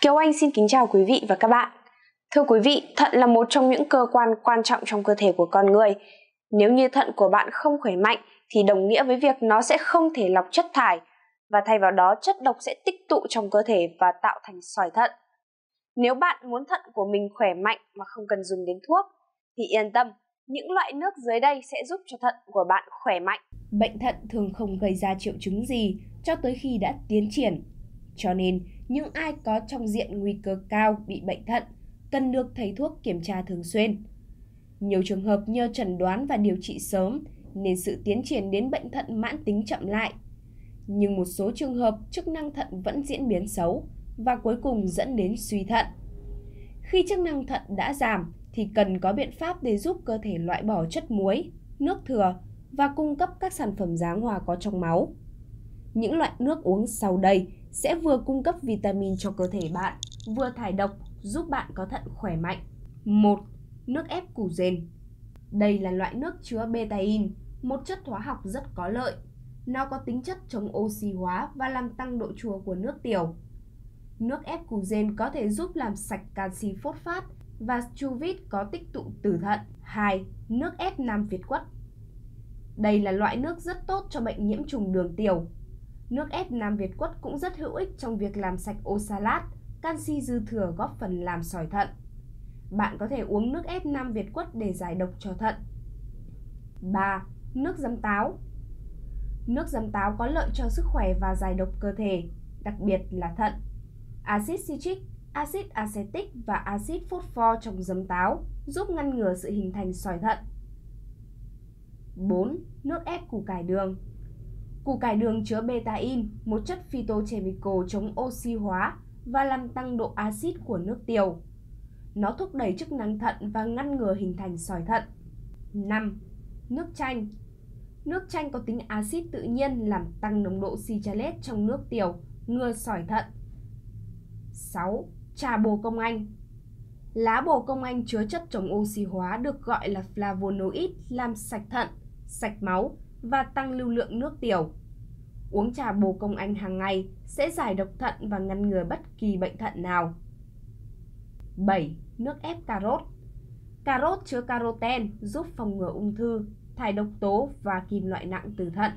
Kiều Anh xin kính chào quý vị và các bạn. Thưa quý vị, thận là một trong những cơ quan quan trọng trong cơ thể của con người. Nếu như thận của bạn không khỏe mạnh thì đồng nghĩa với việc nó sẽ không thể lọc chất thải và thay vào đó chất độc sẽ tích tụ trong cơ thể và tạo thành sỏi thận. Nếu bạn muốn thận của mình khỏe mạnh mà không cần dùng đến thuốc thì yên tâm, những loại nước dưới đây sẽ giúp cho thận của bạn khỏe mạnh. Bệnh thận thường không gây ra triệu chứng gì cho tới khi đã tiến triển. Cho nên, những ai có trong diện nguy cơ cao bị bệnh thận cần được thầy thuốc kiểm tra thường xuyên. Nhiều trường hợp nhờ chẩn đoán và điều trị sớm nên sự tiến triển đến bệnh thận mãn tính chậm lại. Nhưng một số trường hợp chức năng thận vẫn diễn biến xấu và cuối cùng dẫn đến suy thận. Khi chức năng thận đã giảm thì cần có biện pháp để giúp cơ thể loại bỏ chất muối, nước thừa và cung cấp các sản phẩm giáng hòa có trong máu. Những loại nước uống sau đây sẽ vừa cung cấp vitamin cho cơ thể bạn, vừa thải độc, giúp bạn có thận khỏe mạnh. 1. Nước ép củ dền. Đây là loại nước chứa betain, một chất hóa học rất có lợi. Nó có tính chất chống oxy hóa và làm tăng độ chua của nước tiểu. Nước ép củ dền có thể giúp làm sạch canxi phốt phát và chuvit có tích tụ từ thận. 2. Nước ép Nam Việt Quất. Đây là loại nước rất tốt cho bệnh nhiễm trùng đường tiểu. Nước ép Nam Việt Quất cũng rất hữu ích trong việc làm sạch oxalat, canxi dư thừa góp phần làm sỏi thận. Bạn có thể uống nước ép Nam Việt Quất để giải độc cho thận. 3. Nước giấm táo. Nước giấm táo có lợi cho sức khỏe và giải độc cơ thể, đặc biệt là thận. Axit citric, axit acetic và axit phosphor trong giấm táo giúp ngăn ngừa sự hình thành sỏi thận. 4. Nước ép củ cải đường. Củ cải đường chứa betain, một chất phytochemical chống oxy hóa và làm tăng độ axit của nước tiểu. Nó thúc đẩy chức năng thận và ngăn ngừa hình thành sỏi thận. 5. Nước chanh. Nước chanh có tính axit tự nhiên làm tăng nồng độ citrate trong nước tiểu, ngừa sỏi thận. 6. Trà bồ công anh. Lá bồ công anh chứa chất chống oxy hóa được gọi là flavonoid, làm sạch thận, sạch máu và tăng lưu lượng nước tiểu. Uống trà bồ công anh hàng ngày sẽ giải độc thận và ngăn ngừa bất kỳ bệnh thận nào. 7. Nước ép cà rốt. Cà rốt chứa caroten giúp phòng ngừa ung thư, thải độc tố và kim loại nặng từ thận.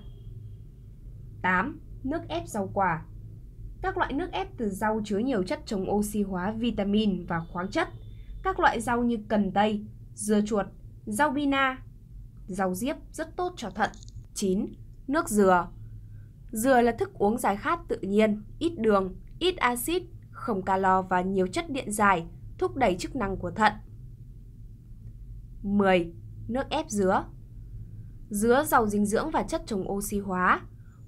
8. Nước ép rau quả. Các loại nước ép từ rau chứa nhiều chất chống oxy hóa, vitamin và khoáng chất. Các loại rau như cần tây, dưa chuột, rau bina, rau diếp rất tốt cho thận. 9. Nước dừa. Dừa là thức uống giải khát tự nhiên, ít đường, ít axit, không calo và nhiều chất điện giải, thúc đẩy chức năng của thận. 10. Nước ép dứa. Dứa giàu dinh dưỡng và chất chống oxy hóa.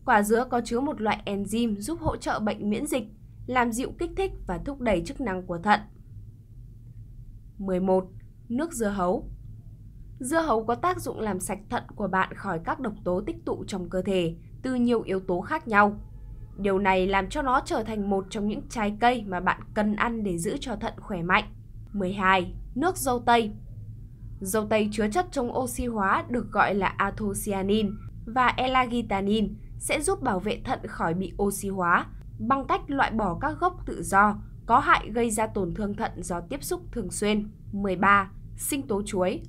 Quả dứa có chứa một loại enzyme giúp hỗ trợ bệnh miễn dịch, làm dịu kích thích và thúc đẩy chức năng của thận. 11. Nước dưa hấu. Dưa hấu có tác dụng làm sạch thận của bạn khỏi các độc tố tích tụ trong cơ thể từ nhiều yếu tố khác nhau. Điều này làm cho nó trở thành một trong những trái cây mà bạn cần ăn để giữ cho thận khỏe mạnh. 12. Nước dâu tây. Dâu tây chứa chất chống oxy hóa được gọi là anthocyanin và elagitanin, sẽ giúp bảo vệ thận khỏi bị oxy hóa bằng cách loại bỏ các gốc tự do có hại gây ra tổn thương thận do tiếp xúc thường xuyên. 13. Sinh tố chuối.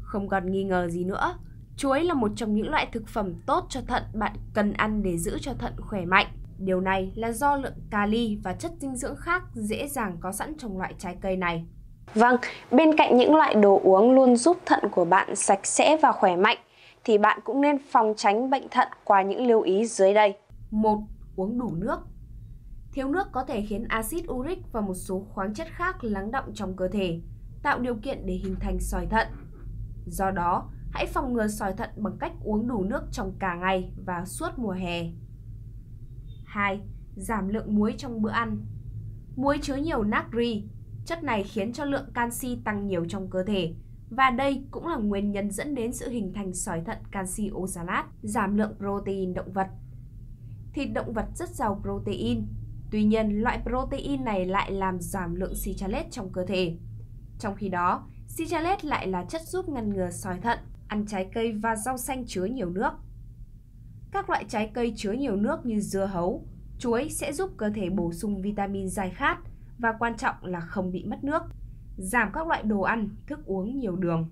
Không còn nghi ngờ gì nữa, chuối là một trong những loại thực phẩm tốt cho thận bạn cần ăn để giữ cho thận khỏe mạnh. Điều này là do lượng kali và chất dinh dưỡng khác dễ dàng có sẵn trong loại trái cây này. Vâng, bên cạnh những loại đồ uống luôn giúp thận của bạn sạch sẽ và khỏe mạnh, thì bạn cũng nên phòng tránh bệnh thận qua những lưu ý dưới đây. 1. Uống đủ nước. Thiếu nước có thể khiến axit uric và một số khoáng chất khác lắng đọng trong cơ thể, tạo điều kiện để hình thành sỏi thận. Do đó, hãy phòng ngừa sỏi thận bằng cách uống đủ nước trong cả ngày và suốt mùa hè. 2. Giảm lượng muối trong bữa ăn. Muối chứa nhiều natri. Chất này khiến cho lượng canxi tăng nhiều trong cơ thể, và đây cũng là nguyên nhân dẫn đến sự hình thành sỏi thận canxi oxalat. Giảm lượng protein động vật. Thịt động vật rất giàu protein. Tuy nhiên, loại protein này lại làm giảm lượng citrate trong cơ thể. Trong khi đó, citrate lại là chất giúp ngăn ngừa sỏi thận. Ăn trái cây và rau xanh chứa nhiều nước. Các loại trái cây chứa nhiều nước như dưa hấu, Chuối sẽ giúp cơ thể bổ sung vitamin giải khát và quan trọng là không bị mất nước, giảm các loại đồ ăn, thức uống nhiều đường.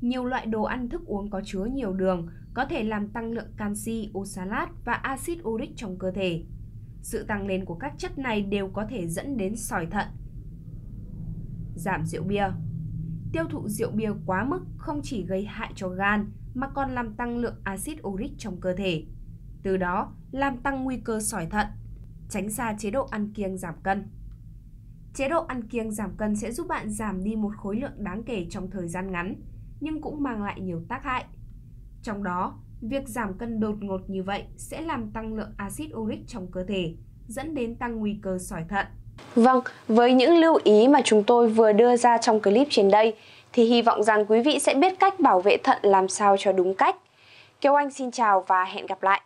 Nhiều loại đồ ăn thức uống có chứa nhiều đường có thể làm tăng lượng canxi, oxalat và axit uric trong cơ thể. Sự tăng lên của các chất này đều có thể dẫn đến sỏi thận. Giảm rượu bia. Tiêu thụ rượu bia quá mức không chỉ gây hại cho gan mà còn làm tăng lượng axit uric trong cơ thể. Từ đó, làm tăng nguy cơ sỏi thận. Tránh xa chế độ ăn kiêng giảm cân. Chế độ ăn kiêng giảm cân sẽ giúp bạn giảm đi một khối lượng đáng kể trong thời gian ngắn, nhưng cũng mang lại nhiều tác hại. Trong đó, việc giảm cân đột ngột như vậy sẽ làm tăng lượng axit uric trong cơ thể, dẫn đến tăng nguy cơ sỏi thận. Vâng, với những lưu ý mà chúng tôi vừa đưa ra trong clip trên đây, thì hy vọng rằng quý vị sẽ biết cách bảo vệ thận làm sao cho đúng cách. Kiều Anh xin chào và hẹn gặp lại!